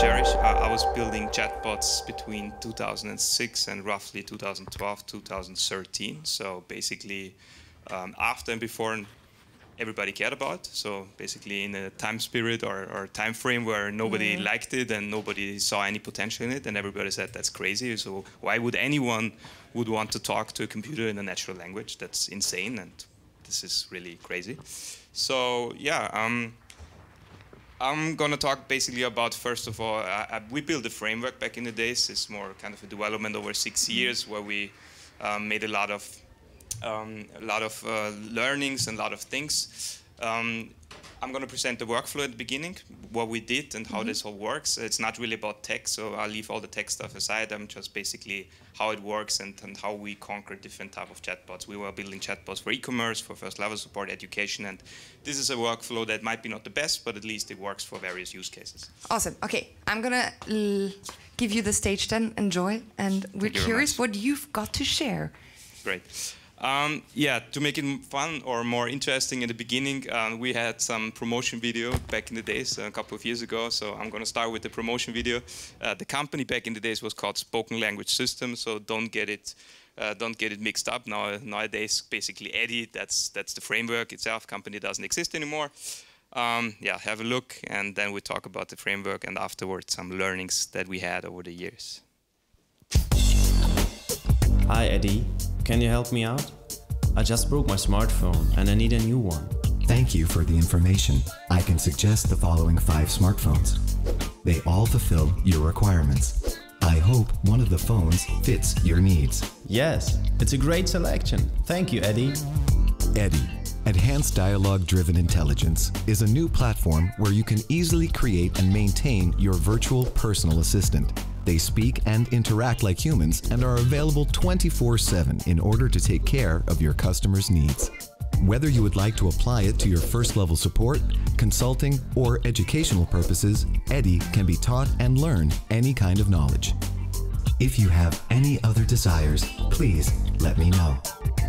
Jerry. I was building chatbots between 2006 and roughly 2012, 2013. So basically, after and before everybody cared about. So basically in a time spirit or time frame where nobody liked it and nobody saw any potential in it, and everybody said that's crazy. So why would anyone would want to talk to a computer in a natural language? That's insane, and this is really crazy. So yeah, I'm going to talk basically about, first of all, we built a framework back in the days. It's more kind of a development over 6 years where we made a lot of learnings and a lot of things. I'm going to present the workflow at the beginning, what we did and how this all works. It's not really about tech, so I'll leave all the tech stuff aside. I'm just basically how it works and how we conquered different type of chatbots. We were building chatbots for e-commerce, for first-level support, education, and this is a workflow that might be not the best, but at least it works for various use cases. Awesome. Okay, I'm going to give you the stage then. Enjoy, and we're curious what you've got to share. Great. Yeah, to make it fun or more interesting in the beginning, we had some promotion video back in the days, a couple of years ago. So I'm going to start with the promotion video. The company back in the days was called Spoken Language Systems, so don't get it mixed up. Nowadays, basically EDDI, that's the framework itself. Company doesn't exist anymore. Yeah, have a look, and then we talk about the framework and afterwards some learnings that we had over the years. Hi, EDDI. Can you help me out? I just broke my smartphone and I need a new one. Thank you for the information. I can suggest the following 5 smartphones. They all fulfill your requirements. I hope one of the phones fits your needs. Yes, it's a great selection. Thank you, EDDI. EDDI, Enhanced Dialogue-Driven Intelligence, is a new platform where you can easily create and maintain your virtual personal assistant. They speak and interact like humans and are available 24/7 in order to take care of your customers' needs. Whether you would like to apply it to your first-level support, consulting, or educational purposes, EDDI can be taught and learn any kind of knowledge. If you have any other desires, please let me know.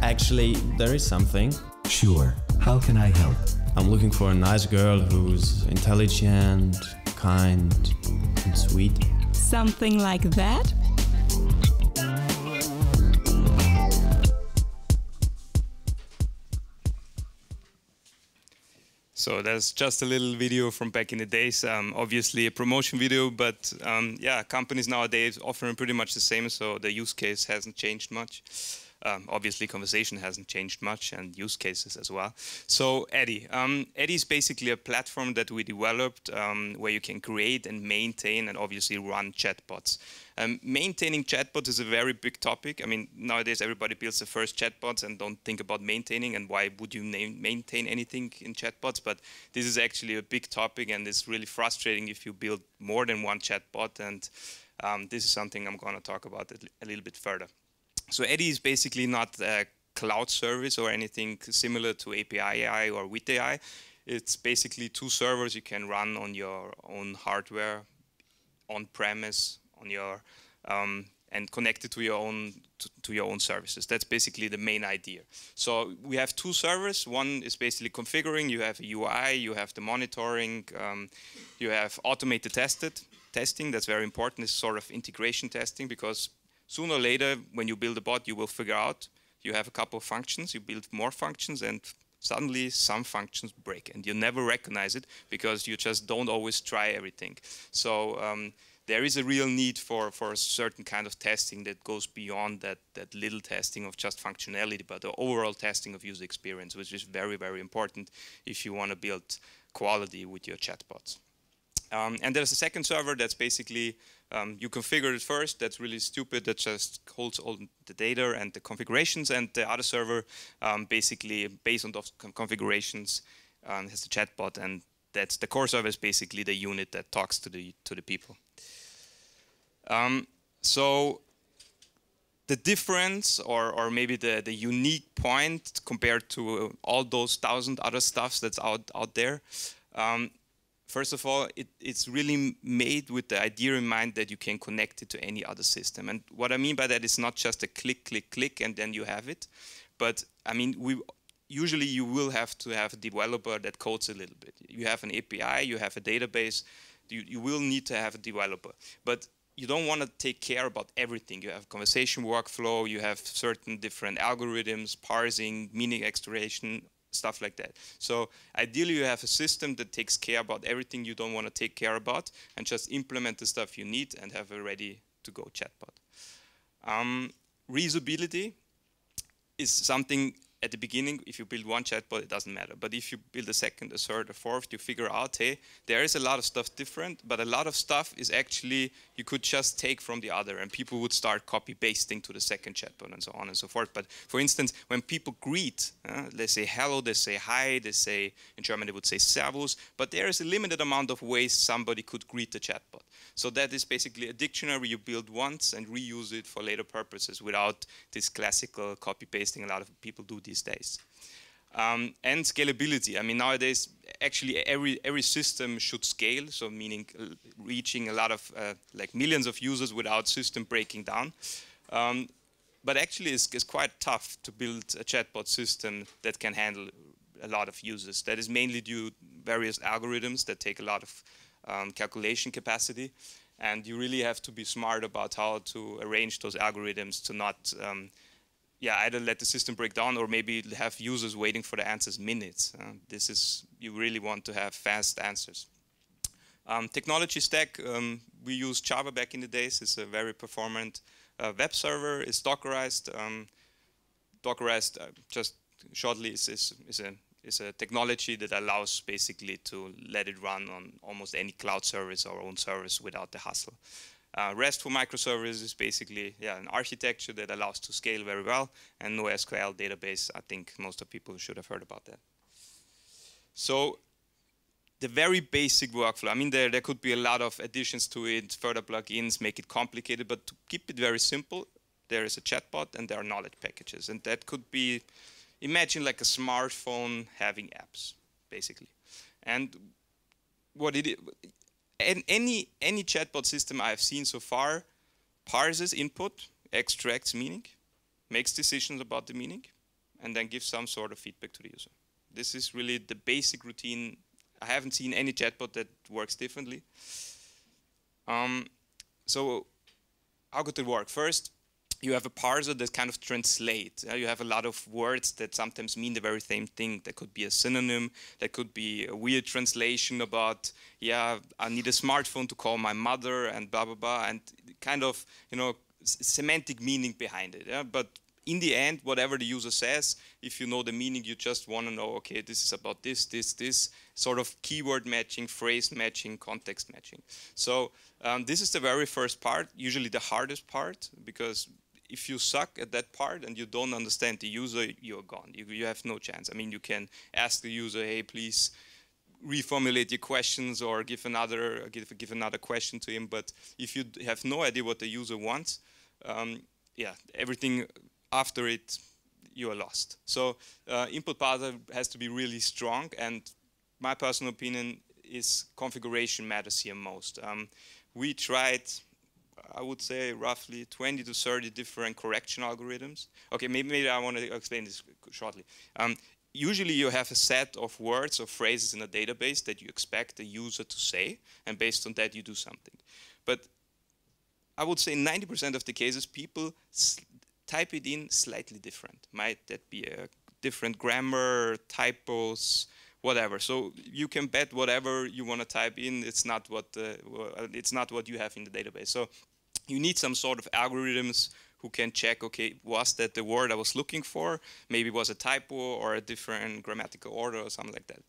Actually, there is something. Sure. How can I help? I'm looking for a nice girl who's intelligent, kind, and sweet. Something like that? So that's just a little video from back in the days. Obviously a promotion video, but yeah, companies nowadays offering pretty much the same, so the use case hasn't changed much. Obviously, conversation hasn't changed much, and use cases as well. So EDDI. EDDI is basically a platform that we developed where you can create and maintain and obviously run chatbots. Maintaining chatbots is a very big topic. I mean, nowadays everybody builds the first chatbots and don't think about maintaining, and why would you maintain anything in chatbots? But this is actually a big topic, and it's really frustrating if you build more than one chatbot, and this is something I'm going to talk about a little bit further. So EDDI is basically not a cloud service or anything similar to API AI or WIT AI. It's basically 2 servers you can run on your own hardware, on premise, on your and connected to your own services. That's basically the main idea. So we have 2 servers. One is basically configuring. You have a UI. You have the monitoring. You have automated testing. That's very important. It's sort of integration testing, because sooner or later, when you build a bot, you will figure out you have a couple of functions, you build more functions, and suddenly some functions break. And you never recognize it because you just don't always try everything. So there is a real need for a certain kind of testing that goes beyond that little testing of just functionality, but the overall testing of user experience, which is very, very important if you want to build quality with your chatbots. And there's a second server that's basically you configure it first. That's really stupid. That just holds all the data and the configurations. And the other server, basically based on those configurations, has the chatbot. And that's the core server is basically the unit that talks to the people. So the difference, or maybe the unique point compared to all those 1,000 other stuffs that's out there. First of all, it's really made with the idea in mind that you can connect it to any other system. And what I mean by that is not just a click, click, click, and then you have it. But I mean, usually you will have to have a developer that codes a little bit. You have an API, you have a database, You will need to have a developer, but you don't want to take care about everything. You have conversation workflow, you have certain different algorithms, parsing, meaning extraction, stuff like that. So ideally you have a system that takes care about everything you don't want to take care about, and just implement the stuff you need and have a ready to go chatbot. Reusability is something at the beginning. If you build one chatbot, it doesn't matter. But if you build a second, a third, a fourth, you figure out, hey, there is a lot of stuff different, but a lot of stuff is actually, you could just take from the other, and people would start copy-pasting to the second chatbot and so on and so forth. But for instance, when people greet, they say hello, they say hi, they say, in German they would say servus, but there is a limited amount of ways somebody could greet the chatbot. So that is basically a dictionary you build once and reuse it for later purposes without this classical copy-pasting a lot of people do these days. And scalability. I mean, nowadays, actually, every system should scale, so meaning reaching a lot of, like, millions of users without system breaking down. But actually, it's quite tough to build a chatbot system that can handle a lot of users. That is mainly due to various algorithms that take a lot of calculation capacity, and you really have to be smart about how to arrange those algorithms to not either let the system break down or maybe have users waiting for the answers minutes. This is, you really want to have fast answers. Technology stack, we used Java back in the days. It's a very performant web server. It's Dockerized. Dockerized, just shortly, is a technology that allows basically to let it run on almost any cloud service or own service without the hassle. REST for microservices is basically an architecture that allows to scale very well, and NoSQL database, I think most of people should have heard about that. So the very basic workflow, I mean there could be a lot of additions to it, further plugins, make it complicated, but to keep it very simple, there is a chatbot and there are knowledge packages, and that could be, imagine like a smartphone having apps, basically. And what it is, and any chatbot system I've seen so far parses input, extracts meaning, makes decisions about the meaning, and then gives some sort of feedback to the user. This is really the basic routine. I haven't seen any chatbot that works differently. So how could it work? First, you have a parser that kind of translates. You have a lot of words that sometimes mean the very same thing. That could be a synonym. That could be a weird translation about, I need a smartphone to call my mother and blah, blah, blah, and kind of, semantic meaning behind it. Yeah? But in the end, whatever the user says, if you know the meaning, you just want to know, okay, this is about this, this, this, sort of keyword matching, phrase matching, context matching. So this is the very first part, usually the hardest part, because if you suck at that part and you don't understand the user, you're gone. You have no chance. I mean, you can ask the user, hey, please reformulate your questions or give another question to him. But if you have no idea what the user wants, everything after it, you are lost. So input parser has to be really strong. And my personal opinion is configuration matters here most. We tried, I would say, roughly 20 to 30 different correction algorithms. Okay, maybe I want to explain this shortly. Usually you have a set of words or phrases in a database that you expect the user to say, and based on that you do something. But I would say 90% of the cases people type it in slightly different. Might that be a different grammar, typos, whatever. So you can bet whatever you want to type in, it's not what you have in the database. So you need some sort of algorithms who can check, okay, was that the word I was looking for? Maybe it was a typo or a different grammatical order or something like that.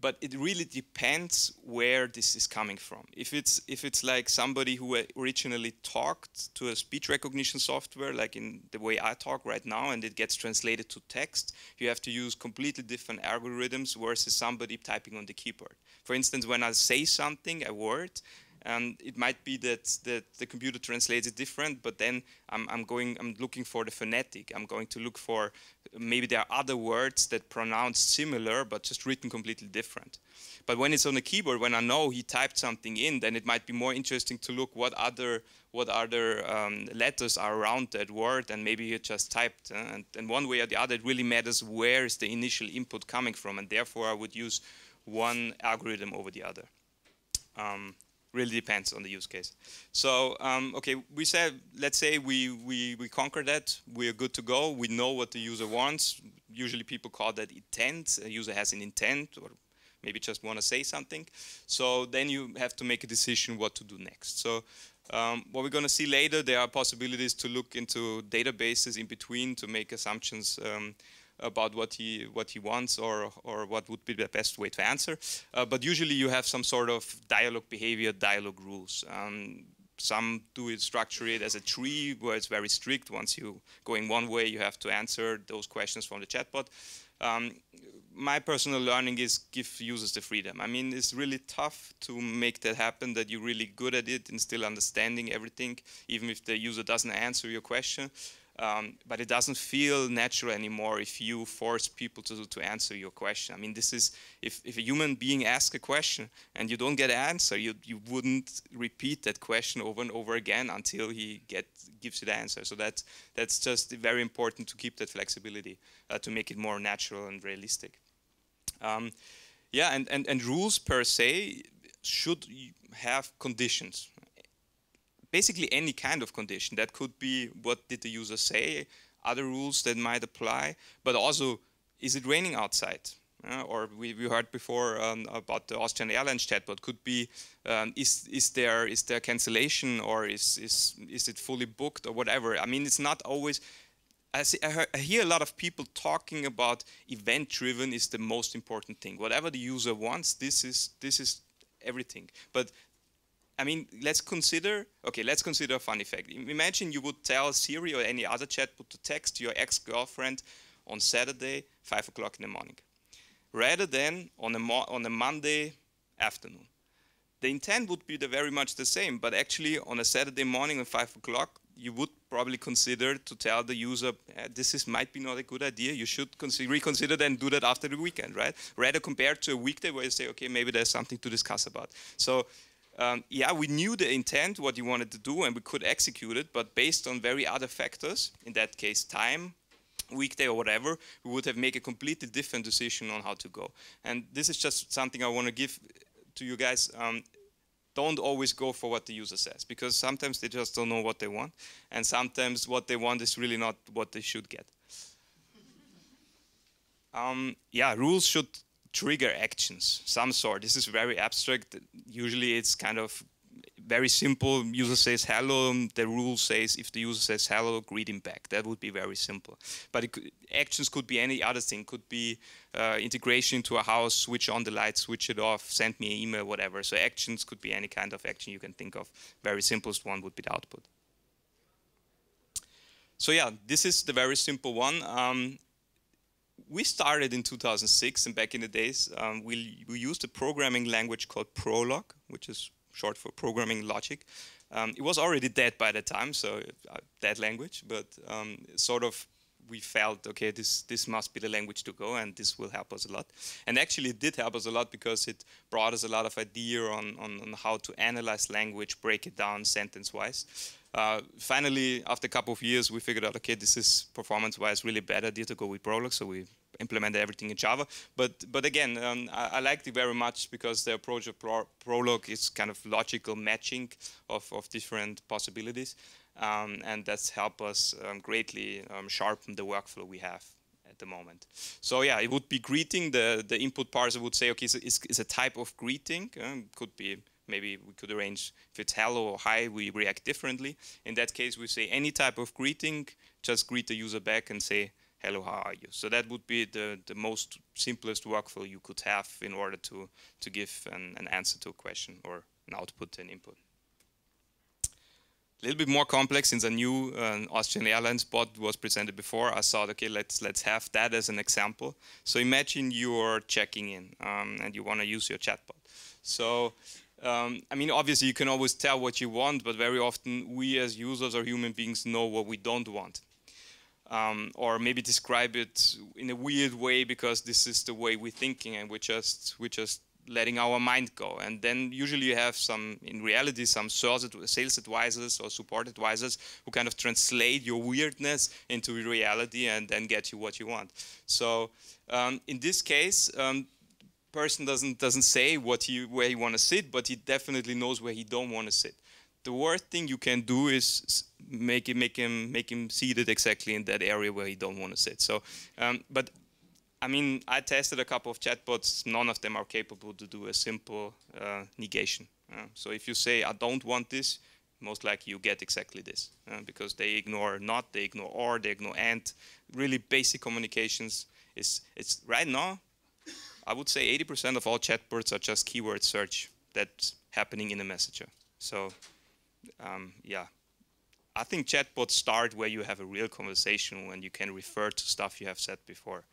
But it really depends where this is coming from. If it's like somebody who originally talked to a speech recognition software, like in the way I talk right now, and it gets translated to text, you have to use completely different algorithms versus somebody typing on the keyboard. For instance, when I say something, a word, it might be that the computer translates it different, but then I'm looking for the phonetic. I'm going to look for, maybe there are other words that pronounce similar, but just written completely different. But when it's on the keyboard, when I know he typed something in, then it might be more interesting to look what other letters are around that word, and maybe he just typed. And one way or the other, it really matters where is the initial input coming from, and therefore I would use one algorithm over the other. really depends on the use case. So okay, we said, let's say we conquer that, we're good to go, we know what the user wants. Usually people call that intent. A user has an intent or maybe just want to say something. So then you have to make a decision what to do next. So what we're going to see later, there are possibilities to look into databases in between to make assumptions about what he wants or what would be the best way to answer. But usually you have some sort of dialogue behavior, dialogue rules. Some do it, structure it as a tree where it's very strict. Once you're going one way, you have to answer those questions from the chatbot. My personal learning is give users the freedom. I mean, it's really tough to make that happen, that you're really good at it and still understanding everything, even if the user doesn't answer your question. But it doesn't feel natural anymore if you force people to answer your question. I mean, this is, if a human being asks a question and you don't get an answer, you wouldn't repeat that question over and over again until he gives you the answer. So that's just very important to keep that flexibility, to make it more natural and realistic. Yeah, and rules per se should have conditions. Basically any kind of condition. That could be what did the user say, other rules that might apply, but also is it raining outside? Or we heard before about the Austrian Airlines chatbot. Could be is there cancellation or is it fully booked or whatever? I mean, it's not always. I hear a lot of people talking about event-driven is the most important thing. Whatever the user wants, this is everything. But I mean, let's consider a fun effect. Imagine you would tell Siri or any other chatbot to text your ex-girlfriend on Saturday, 5 o'clock in the morning, rather than on a Monday afternoon. The intent would be very much the same, but actually on a Saturday morning at 5 o'clock, you would probably consider to tell the user, this might be not a good idea, you should reconsider that and do that after the weekend, right? Rather compared to a weekday where you say, okay, maybe there's something to discuss about. So. Yeah, we knew the intent, what you wanted to do, and we could execute it, but based on very other factors, in that case time, weekday or whatever, we would have made a completely different decision on how to go. And this is just something I want to give to you guys. Don't always go for what the user says, because sometimes they just don't know what they want, and sometimes what they want is really not what they should get. Yeah, rules should trigger actions, some sort. This is very abstract. Usually it's kind of very simple. User says hello, the rule says if the user says hello, greet him back. That would be very simple. But it could, actions could be any other thing. Could be integration into a house, switch on the light, switch it off, send me an email, whatever. So actions could be any kind of action you can think of. Very simplest one would be the output. So yeah, this is the very simple one. We started in 2006, and back in the days, we used a programming language called Prolog, which is short for programming logic. It was already dead by the time, so dead language, but sort of we felt, okay, this must be the language to go, and this will help us a lot. And actually it did help us a lot, because it brought us a lot of idea on how to analyze language, break it down sentence-wise. Finally, after a couple of years, we figured out, okay, this is performance-wise really bad idea to go with Prolog, so we implemented everything in Java. But again, I liked it very much, because the approach of Prolog is kind of logical matching of different possibilities, and that's helped us greatly sharpen the workflow we have at the moment. So yeah, it would be greeting. The input parser would say, okay, so it's a type of greeting. Could be. Maybe we could arrange, if it's hello or hi, we react differently. In that case, we say any type of greeting, just greet the user back and say, hello, how are you? So that would be the most simplest workflow you could have in order to give an answer to a question, or an output and input. A little bit more complex, since I knew Austrian Airlines bot was presented before. I thought, okay, let's have that as an example. So imagine you're checking in and you want to use your chatbot. So I mean, obviously, you can always tell what you want, but very often we as users or human beings know what we don't want. Or maybe describe it in a weird way, because this is the way we're thinking, and we're just letting our mind go. And then usually you have some, in reality, some sales advisors or support advisors who kind of translate your weirdness into reality and then get you what you want. So in this case, person doesn't say what he, where he want to sit, but he definitely knows where he don't want to sit. The worst thing you can do is make him seated exactly in that area where he don't want to sit. So, but I mean, I tested a couple of chatbots. None of them are capable to do a simple negation. So if you say, I don't want this, most likely you get exactly this, because they ignore not, they ignore or, they ignore and. Really basic communications is, it's right now, I would say 80% of all chatbots are just keyword search that's happening in a messenger. So yeah, I think chatbots start where you have a real conversation when you can refer to stuff you have said before.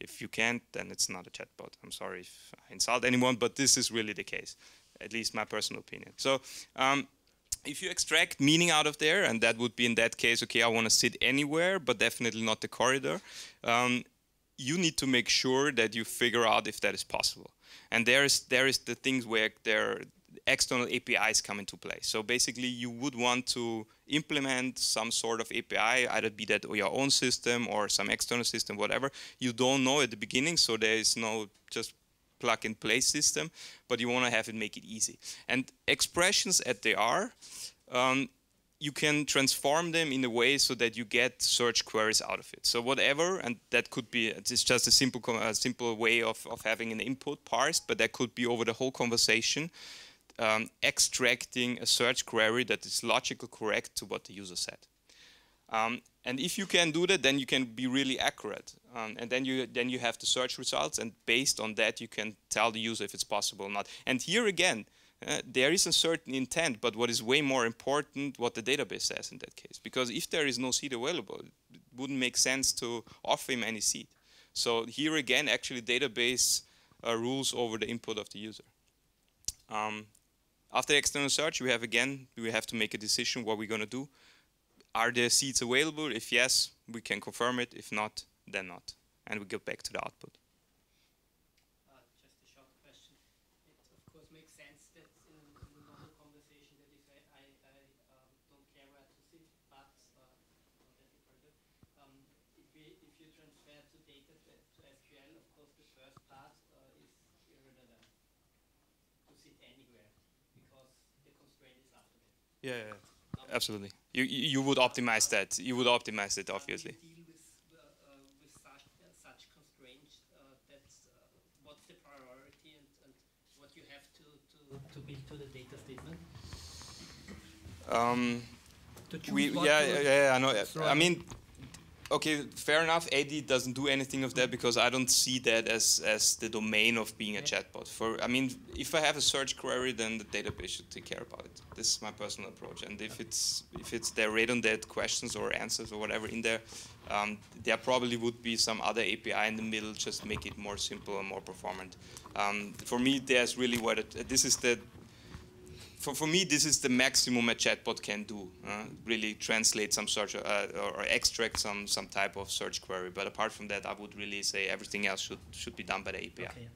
If you can't, then it's not a chatbot. I'm sorry if I insult anyone, but this is really the case, at least my personal opinion. So if you extract meaning out of there, and that would be in that case, okay, I want to sit anywhere, but definitely not the corridor, you need to make sure that you figure out if that is possible. And there is the things where there external APIs come into play. So basically, you would want to implement some sort of API, either be that your own system or some external system, whatever. You don't know at the beginning, so there is no just plug and play system, but you want to have it make it easy. And expressions as they are, you can transform them in a way so that you get search queries out of it. So whatever, and that could be, it's just a simple way of having an input parsed, but that could be over the whole conversation, extracting a search query that is logical correct to what the user said. And if you can do that, then you can be really accurate. And then you have the search results, and based on that, you can tell the user if it's possible or not. And here again, there is a certain intent, but what is way more important, what the database says in that case. Because if there is no seat available, it wouldn't make sense to offer him any seat. So here again, actually database rules over the input of the user. After external search, we have again, we have to make a decision what we're going to do. Are there seats available? If yes, we can confirm it. If not, then not. And we go back to the output. Just a short question. It of course makes sense that in a normal conversation that if I don't care where to sit, but if you transfer to data to SQL, of course the first part is irrelevant to sit anywhere because the constraint is after that. Yeah, absolutely. You would optimize that. You would optimize it, obviously. Deal with such constraints. That's what's the priority and what you have to build to the data statement. I know. Sorry. I mean, okay, fair enough. EDDI doesn't do anything of that because I don't see that as the domain of being a chatbot. For I mean, if I have a search query, then the database should take care about it. This is my personal approach. And if it's their radon dead questions or answers or whatever in there, there probably would be some other API in the middle, just make it more simple and more performant. For me, there's really what it, this is the. For me, this is the maximum a chatbot can do. Really translate some search or extract some type of search query. But apart from that, I would really say everything else should be done by the API. Okay.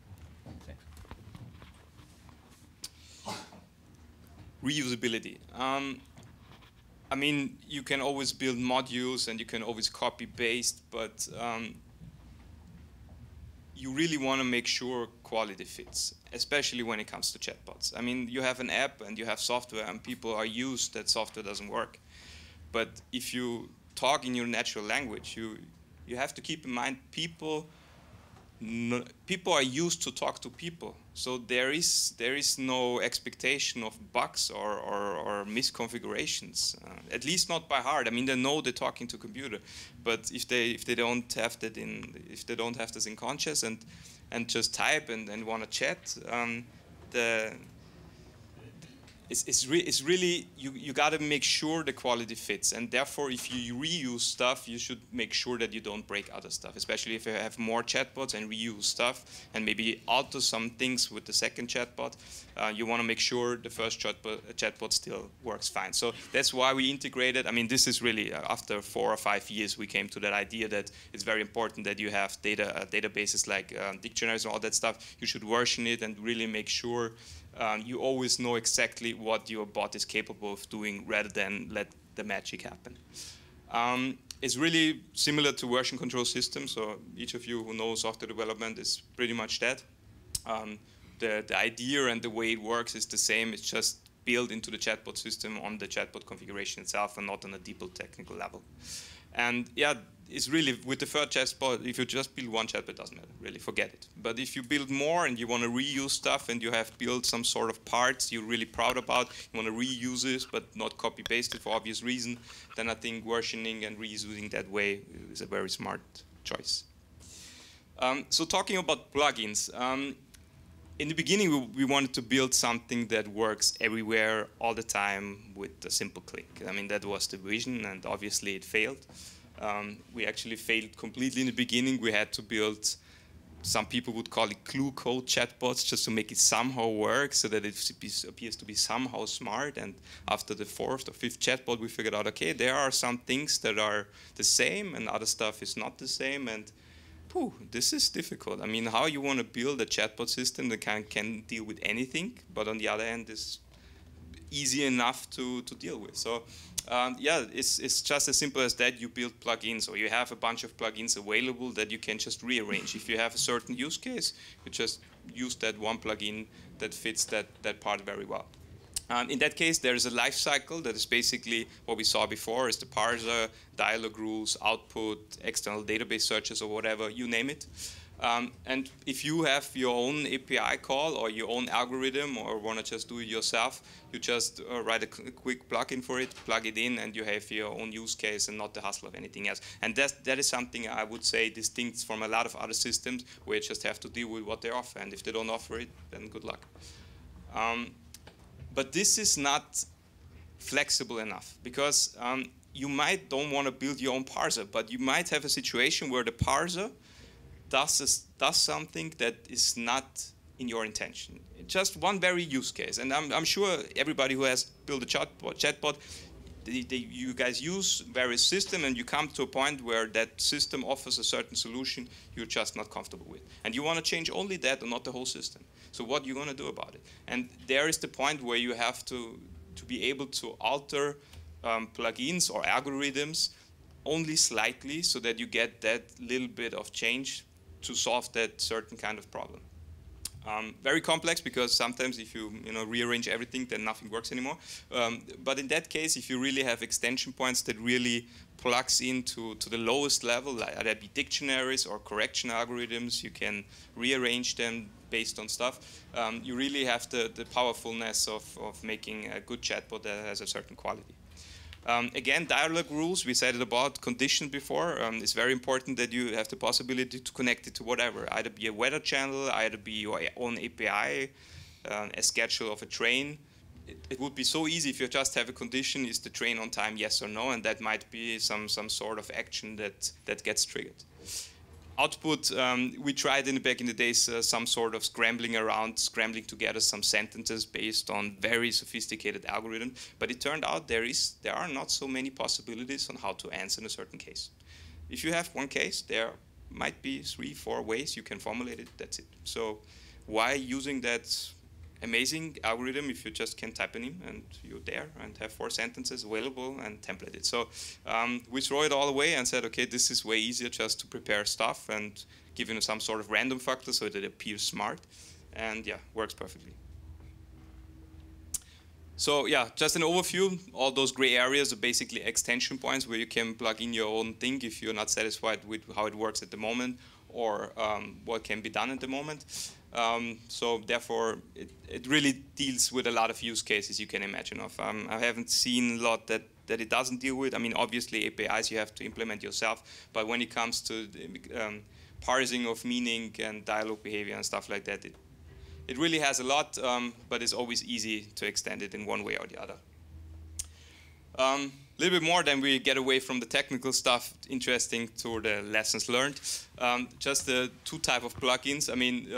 Okay. Reusability. I mean, you can always build modules and you can always copy paste, but you really want to make sure quality fits, especially when it comes to chatbots. I mean, you have an app and you have software and people are used that software doesn't work. But if you talk in your natural language, you have to keep in mind people are used to talk to people. So there is no expectation of bugs or misconfigurations, at least not by heart. I mean, they know they're talking to computer, but if they don't have that this in conscious and just type and want to chat, it's really you got to make sure the quality fits. And therefore, if you reuse stuff, you should make sure that you don't break other stuff, especially if you have more chatbots and reuse stuff and maybe alter some things with the second chatbot. You want to make sure the first chatbot still works fine. So that's why we integrated. I mean, this is really after 4 or 5 years we came to that idea that it's very important that you have databases like dictionaries and all that stuff. You should version it and really make sure you always know exactly what your bot is capable of doing rather than let the magic happen. It's really similar to version control systems, so each of you who knows software development is pretty much that. The idea and the way it works is the same. It's just built into the chatbot system on the chatbot configuration itself and not on a deeper technical level. And yeah, it's really, with the third chatbot, if you just build one chatbot, it doesn't matter, really, forget it. But if you build more and you want to reuse stuff and you have built some sort of parts you're really proud about, you want to reuse it but not copy-paste it for obvious reason, then I think versioning and reusing that way is a very smart choice. So talking about plugins, in the beginning we wanted to build something that works everywhere, all the time, with a simple click. I mean, that was the vision, and obviously it failed. We actually failed completely in the beginning. We had to build, some people would call it glue code chatbots, just to make it somehow work so that it appears to be somehow smart. And after the fourth or fifth chatbot, we figured out, okay, there are some things that are the same and other stuff is not the same. And phew, this is difficult. I mean, how you want to build a chatbot system that can deal with anything, but on the other hand is easy enough to deal with. So. Yeah, it's just as simple as that. You build plugins, or you have a bunch of plugins available that you can just rearrange. If you have a certain use case, you just use that one plugin that fits that part very well. In that case, there is a life cycle that is basically what we saw before, is the parser, dialog rules, output, external database searches, or whatever, you name it. And if you have your own API call or your own algorithm or want to just do it yourself, you just write a quick plugin for it, plug it in, and you have your own use case and not the hassle of anything else. And that is something I would say distincts from a lot of other systems where you just have to deal with what they offer. And if they don't offer it, then good luck. But this is not flexible enough because you might don't want to build your own parser, but you might have a situation where the parser does something that is not in your intention. Just one very use case. And I'm sure everybody who has built a chatbot, you guys use various systems and you come to a point where that system offers a certain solution you're just not comfortable with. And you want to change only that and not the whole system. So what are you going to do about it? And there is the point where you have to be able to alter plugins or algorithms only slightly so that you get that little bit of change to solve that certain kind of problem. Very complex, because sometimes if you rearrange everything, then nothing works anymore. But in that case, if you really have extension points that really plugs into the lowest level, like there be dictionaries or correction algorithms, you can rearrange them based on stuff. You really have the powerfulness of making a good chatbot that has a certain quality. Again, dialog rules, we said it about condition before. It's very important that you have the possibility to connect it to whatever, either be a weather channel, either be your own API, a schedule of a train. It would be so easy if you just have a condition, is the train on time, yes or no, and that might be some sort of action that gets triggered. Output, we tried back in the days some sort of scrambling together some sentences based on very sophisticated algorithms, but it turned out there are not so many possibilities on how to answer in a certain case. If you have one case, there might be 3, 4 ways you can formulate it, that's it. So why using that amazing algorithm if you just can type in him and you're there and have 4 sentences available and templated? So we throw it all away and said, okay, this is way easier just to prepare stuff and give you some sort of random factor so that it appears smart, and yeah, works perfectly. So yeah, just an overview. All those gray areas are basically extension points where you can plug in your own thing if you're not satisfied with how it works at the moment or what can be done at the moment. So therefore, it really deals with a lot of use cases you can imagine of. I haven't seen a lot that it doesn't deal with. I mean, obviously APIs you have to implement yourself, but when it comes to parsing of meaning and dialogue behavior and stuff like that, it really has a lot, but it's always easy to extend it in one way or the other. A little bit more than we get away from the technical stuff, interesting to the lessons learned. Just the 2 type of plugins. I mean,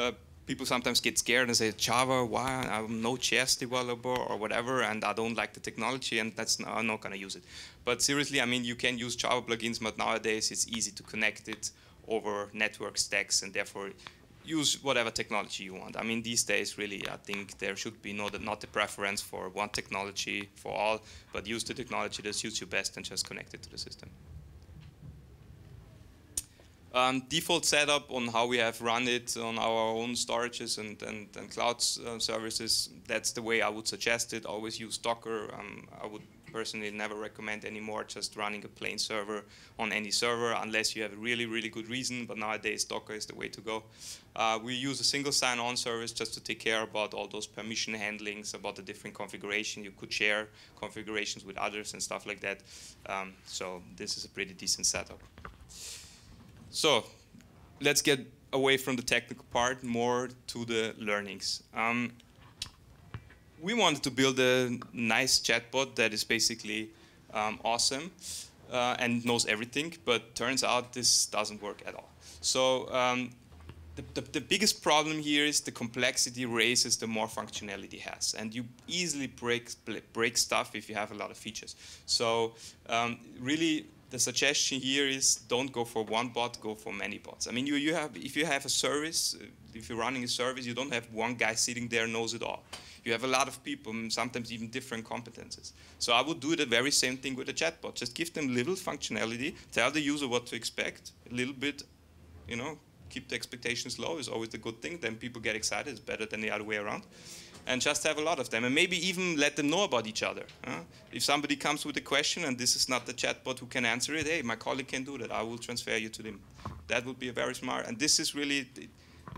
people sometimes get scared and say, Java, why? I'm no JS developer or whatever, and I don't like the technology, and I'm not going to use it. But seriously, I mean, you can use Java plugins, but nowadays it's easy to connect it over network stacks, and therefore use whatever technology you want. I mean, these days, really, I think there should be not the preference for one technology for all, but use the technology that suits you best and just connect it to the system. Default setup on how we have run it on our own storages and cloud services, that's the way I would suggest it. Always use Docker. I would personally never recommend anymore just running a plain server on any server unless you have a really, really good reason. But nowadays, Docker is the way to go. We use a single sign-on service just to take care about all those permission handlings, about the different configuration. You could share configurations with others and stuff like that. So this is a pretty decent setup. So let's get away from the technical part, more to the learnings. We wanted to build a nice chatbot that is basically awesome and knows everything, but turns out this doesn't work at all. So the biggest problem here is the complexity raises the more functionality it has, and you easily break stuff if you have a lot of features. So really, the suggestion here is don't go for one bot, go for many bots. I mean, if you have a service, if you're running a service, you don't have one guy sitting there knows it all. You have a lot of people, and sometimes even different competences. So I would do the very same thing with a chatbot. Just give them little functionality, tell the user what to expect, a little bit, you know, keep the expectations low is always the good thing. Then people get excited. It's better than the other way around. And just have a lot of them, and maybe even let them know about each other. If somebody comes with a question and this is not the chatbot who can answer it, hey, my colleague can do that. I will transfer you to them. That would be very smart. And this is really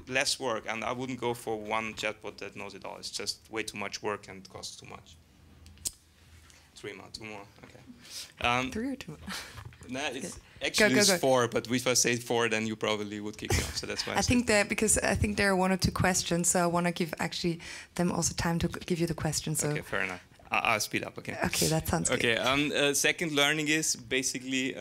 less work. And I wouldn't go for one chatbot that knows it all. It's just way too much work and costs too much. Two more. Okay. Three or two. Nah, it's actually it's four, but if I say four, then you probably would kick me off. So that's why. I think there are one or two questions, so I want to give them also time to give you the questions. So. Okay, fair enough. I'll speed up. Okay. Okay, that sounds okay. Good. Second learning is basically,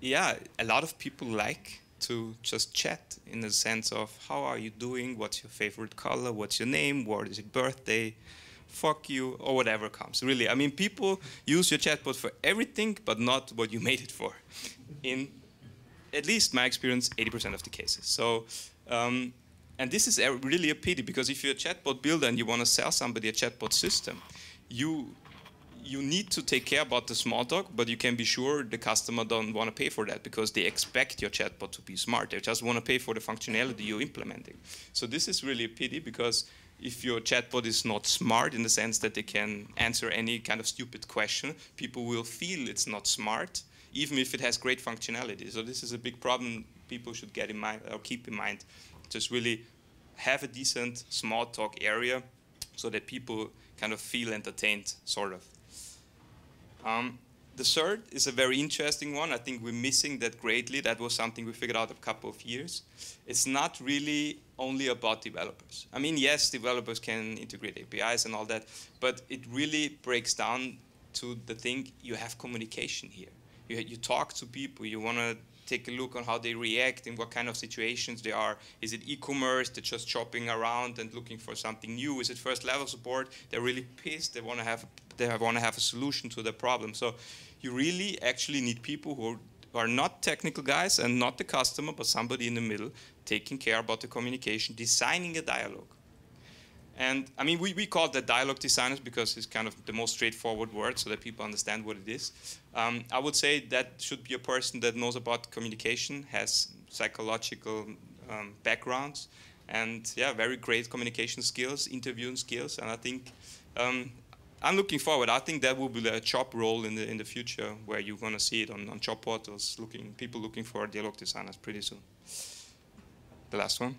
yeah, a lot of people like to just chat in the sense of how are you doing, what's your favorite color, what's your name, what is your birthday. Fuck you, or whatever comes. Really, I mean, people use your chatbot for everything, but not what you made it for. In at least my experience, 80% of the cases. So, and this is really a pity, because if you're a chatbot builder and you want to sell somebody a chatbot system, you need to take care about the small talk, but you can be sure the customer don't want to pay for that because they expect your chatbot to be smart. They just want to pay for the functionality you're implementing. So this is really a pity, because if your chatbot is not smart in the sense that they can answer any kind of stupid question, people will feel it's not smart, even if it has great functionality. So this is a big problem people should get in mind or keep in mind. Just really have a decent small talk area so that people kind of feel entertained, sort of. The third is a very interesting one. I think we're missing that greatly. That was something we figured out a couple of years. It's not really only about developers. I mean, yes, developers can integrate APIs and all that, but it really breaks down to the thing you have communication here. You talk to people. You want to take a look on how they react and what kind of situations they are. Is it e-commerce? They're just shopping around and looking for something new. Is it first level support? They're really pissed. They want to have a solution to their problem. So you really actually need people who are not technical guys and not the customer, but somebody in the middle taking care about the communication, designing a dialogue. And I mean, we call that dialogue designers because it's kind of the most straightforward word so that people understand what it is. I would say that should be a person that knows about communication, has psychological backgrounds, and yeah, very great communication skills, interviewing skills. And I think I'm looking forward. I think that will be a job role in the future, where you're going to see it on job portals, people looking for dialogue designers pretty soon. The last one,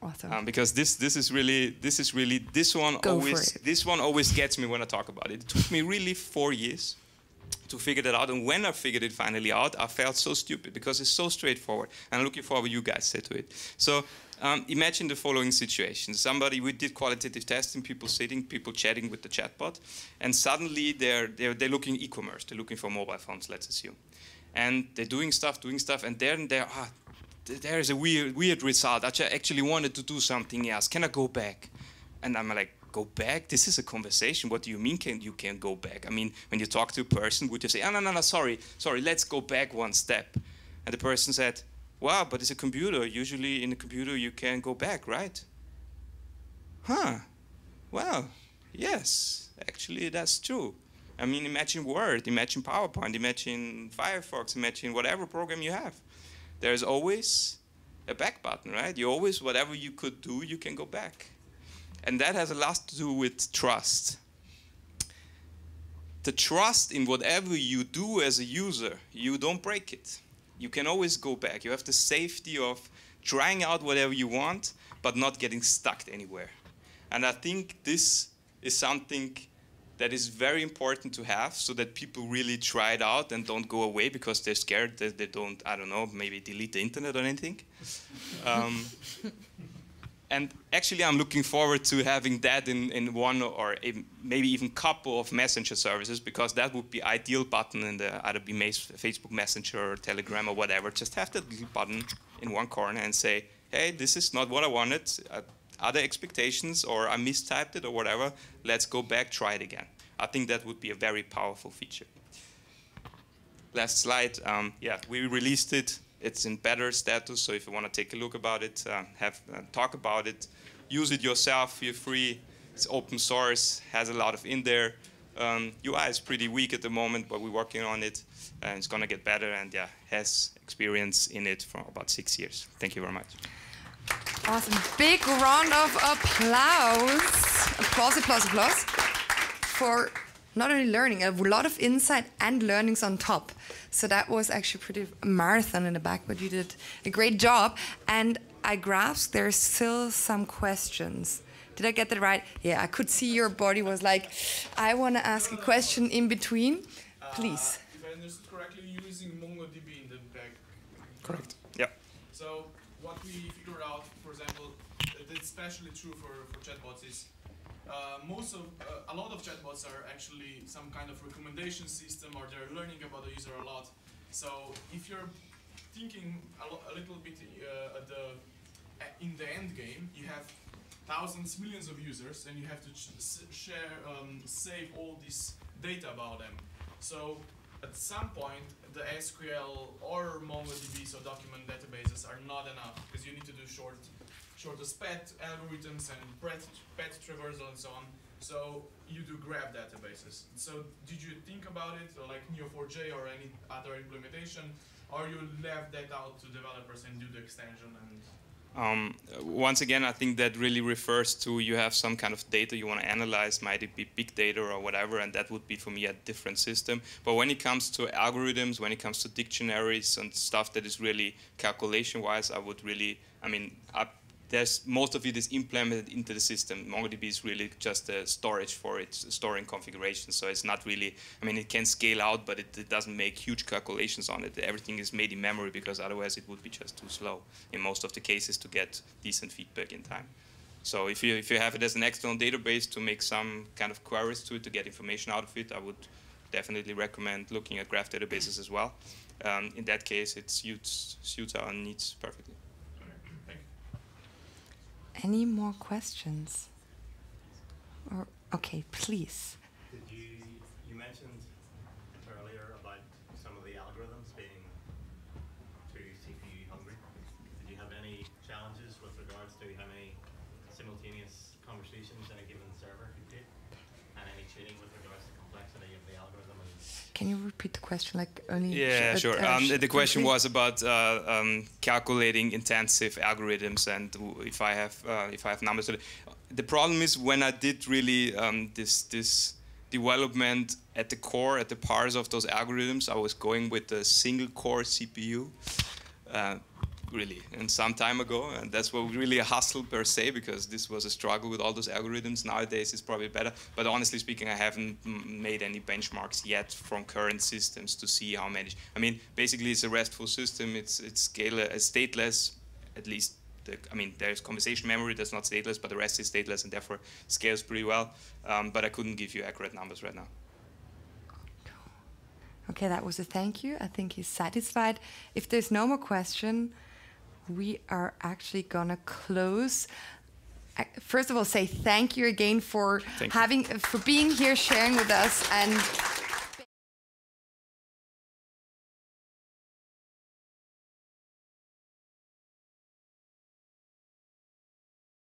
awesome. Because this is really this one always gets me when I talk about it. It took me really 4 years to figure that out, and when I figured it finally out, I felt so stupid because it's so straightforward. And I'm looking forward you guys say to it. So. Imagine the following situation. We did qualitative testing, people chatting with the chatbot, and suddenly they're looking e-commerce, they're looking for mobile phones, let's assume. And they're doing stuff, and then there is a weird result. I actually wanted to do something else. Can I go back? And I'm like, go back? This is a conversation. What do you mean you can go back? I mean, when you talk to a person, would you say, oh, no, sorry, let's go back one step? And the person said, wow, but it's a computer. Usually in a computer you can go back, right? Huh. Well, yes, actually that's true. I mean, imagine Word, imagine PowerPoint, imagine Firefox, imagine whatever program you have. There's always a back button, right? You always, whatever you could do, you can go back. And that has a lot to do with trust. The trust in whatever you do as a user, you don't break it. You can always go back. You have the safety of trying out whatever you want, but not getting stuck anywhere. And I think this is something that is very important to have so that people really try it out and don't go away because they're scared that they don't, I don't know, maybe delete the internet or anything. And actually, I'm looking forward to having that in one or maybe even couple of messenger services, because that would be ideal button in the either be Facebook Messenger or Telegram or whatever. Just have that little button in one corner and say, hey, this is not what I wanted. Other expectations, or I mistyped it or whatever. Let's go back, try it again. I think that would be a very powerful feature. Last slide. Yeah, we released it. It's in better status, so if you want to take a look about it, talk about it, use it yourself, feel free. It's open source, has a lot of in there. UI is pretty weak at the moment, but we're working on it, and it's going to get better, and yeah, has experience in it for about 6 years. Thank you very much. Awesome. Big round of applause. Applause, applause, applause for not only learning, a lot of insight and learnings on top. So that was actually pretty marathon in the back, but you did a great job. And I grasped there's still some questions. Did I get that right? Yeah, I could see your body was like, I want to ask a question in between. Please. If I understood correctly, you're using MongoDB in the back. Correct. Yeah. So what we figured out, for example, that's especially true for chatbots is a lot of chatbots are actually some kind of recommendation system, or they're learning about the user a lot. So if you're thinking a little bit in the end game, you have thousands, millions of users, and you have to save all this data about them. So at some point, the SQL or MongoDB, so document databases, are not enough, because you need to do shortest path algorithms and path traversal and so on. So you do graph databases. So did you think about it, like Neo4j or any other implementation, or you left that out to developers and do the extension? Once again, I think that really refers to you have some kind of data you want to analyze, might it be big data or whatever, and that would be for me a different system. But when it comes to algorithms, when it comes to dictionaries and stuff that is really calculation-wise, I would really, I mean, most of it is implemented into the system. MongoDB is really just a storage for it, storing configuration. So it's not really, I mean, it can scale out, but it doesn't make huge calculations on it. Everything is made in memory, because otherwise it would be just too slow in most of the cases to get decent feedback in time. So if you have it as an external database to make some kind of queries to it to get information out of it, I would definitely recommend looking at graph databases as well. In that case, it suits our needs perfectly. Any more questions? Or okay, please. You mentioned earlier about some of the algorithms being too CPU hungry. Did you have any challenges with regards to how many simultaneous conversations in a given server could take, and any tuning with regards to complexity of the algorithm? Can you repeat the question? Like only yeah, sure. The question was about calculating intensive algorithms, and if I have numbers. The problem is when I did really this development at the core, at the parts of those algorithms, I was going with a single core CPU, really, and some time ago, and that's what really a hustle per se, because this was a struggle with all those algorithms. Nowadays it's probably better, but honestly speaking, I haven't made any benchmarks yet from current systems to see how many. I mean, basically it's a RESTful system, it's stateless, at least. I mean, there's conversation memory that's not stateless, but the rest is stateless and therefore scales pretty well, but I couldn't give you accurate numbers right now. Okay, that was a thank you. I think he's satisfied. If there's no more question, we are actually gonna close. First of all, say thank you again for being here, sharing with us, and